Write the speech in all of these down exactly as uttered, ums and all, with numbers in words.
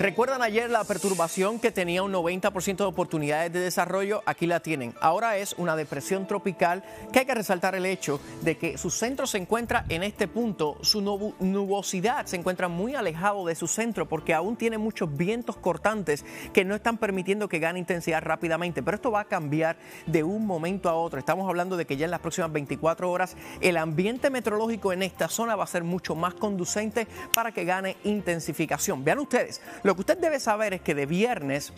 ¿Recuerdan ayer la perturbación que tenía un noventa por ciento de oportunidades de desarrollo? Aquí la tienen. Ahora es una depresión tropical, que hay que resaltar el hecho de que su centro se encuentra en este punto. Su nubosidad se encuentra muy alejado de su centro porque aún tiene muchos vientos cortantes que no están permitiendo que gane intensidad rápidamente. Pero esto va a cambiar de un momento a otro. Estamos hablando de que ya en las próximas veinticuatro horas el ambiente meteorológico en esta zona va a ser mucho más conducente para que gane intensificación. Vean ustedes. Lo que usted debe saber es que de viernes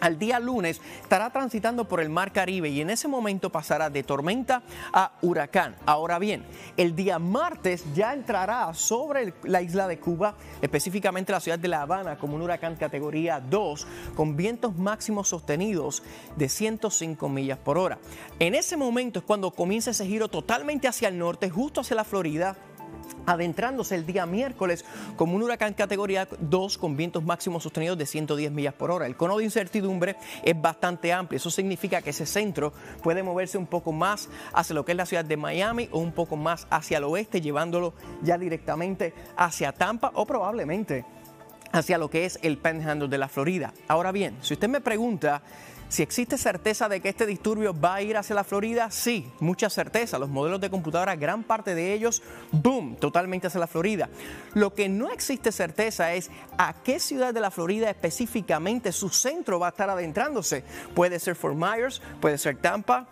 al día lunes estará transitando por el mar Caribe y en ese momento pasará de tormenta a huracán. Ahora bien, el día martes ya entrará sobre la isla de Cuba, específicamente la ciudad de La Habana, como un huracán categoría dos, con vientos máximos sostenidos de ciento cinco millas por hora. En ese momento es cuando comienza ese giro totalmente hacia el norte, justo hacia la Florida, adentrándose el día miércoles como un huracán categoría dos con vientos máximos sostenidos de ciento diez millas por hora. El cono de incertidumbre es bastante amplio. Eso significa que ese centro puede moverse un poco más hacia lo que es la ciudad de Miami o un poco más hacia el oeste, llevándolo ya directamente hacia Tampa o probablemente hacia lo que es el Panhandle de la Florida. Ahora bien, si usted me pregunta si existe certeza de que este disturbio va a ir hacia la Florida, sí, mucha certeza. Los modelos de computadora, gran parte de ellos, boom, totalmente hacia la Florida. Lo que no existe certeza es a qué ciudad de la Florida específicamente su centro va a estar adentrándose. Puede ser Fort Myers, puede ser Tampa,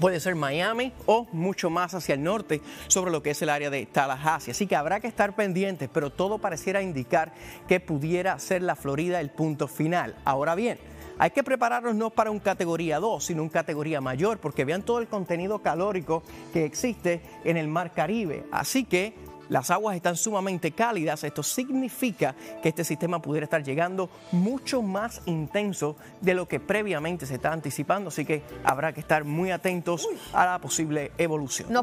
puede ser Miami o mucho más hacia el norte sobre lo que es el área de Tallahassee. Así que habrá que estar pendientes, pero todo pareciera indicar que pudiera ser la Florida el punto final. Ahora bien, hay que prepararnos no para un categoría dos, sino un categoría mayor, porque vean todo el contenido calórico que existe en el mar Caribe. Así que las aguas están sumamente cálidas. Esto significa que este sistema pudiera estar llegando mucho más intenso de lo que previamente se está anticipando. Así que habrá que estar muy atentos a la posible evolución. No,